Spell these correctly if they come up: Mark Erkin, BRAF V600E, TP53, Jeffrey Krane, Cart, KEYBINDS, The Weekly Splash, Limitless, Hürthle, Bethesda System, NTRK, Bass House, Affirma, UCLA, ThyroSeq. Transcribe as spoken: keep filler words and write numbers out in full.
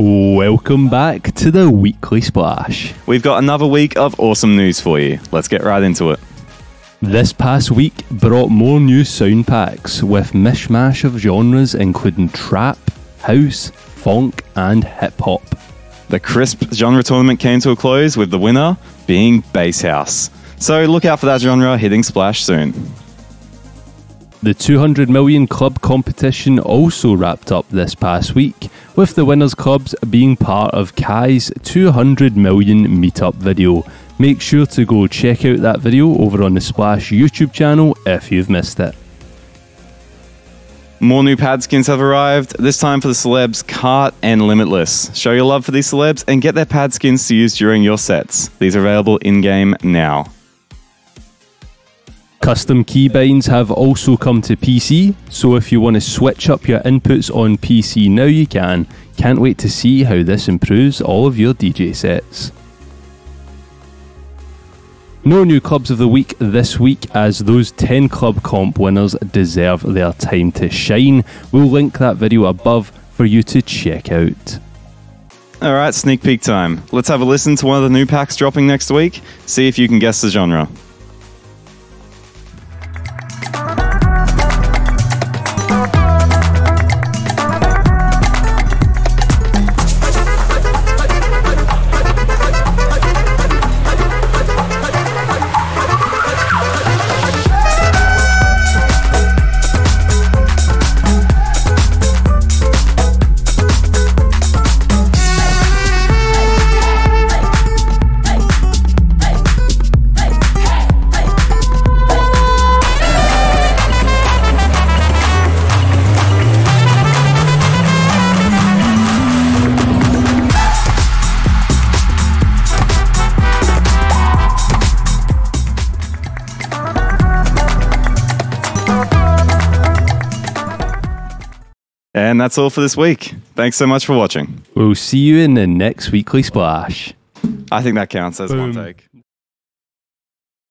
Welcome back to the Weekly Splash. We've got another week of awesome news for you. Let's get right into it. This past week brought more new sound packs with mishmash of genres including trap, house, funk and hip-hop. The crisp genre tournament came to a close with the winner being Bass House. So look out for that genre hitting Splash soon. The two hundred million Club competition also wrapped up this past week, with the winners' clubs being part of Kai's two hundred million meetup video. Make sure to go check out that video over on the Splash YouTube channel if you've missed it. More new pad skins have arrived, this time for the celebs Cart and Limitless. Show your love for these celebs and get their pad skins to use during your sets. These are available in-game now. Custom keybinds have also come to P C, so if you want to switch up your inputs on P C now you can. Can't wait to see how this improves all of your D J sets. No new clubs of the week this week, as those ten club comp winners deserve their time to shine. We'll link that video above for you to check out. Alright, sneak peek time. Let's have a listen to one of the new packs dropping next week. See if you can guess the genre. And that's all for this week. Thanks so much for watching. We'll see you in the next Weekly Splash. I think that counts as Boom. One take.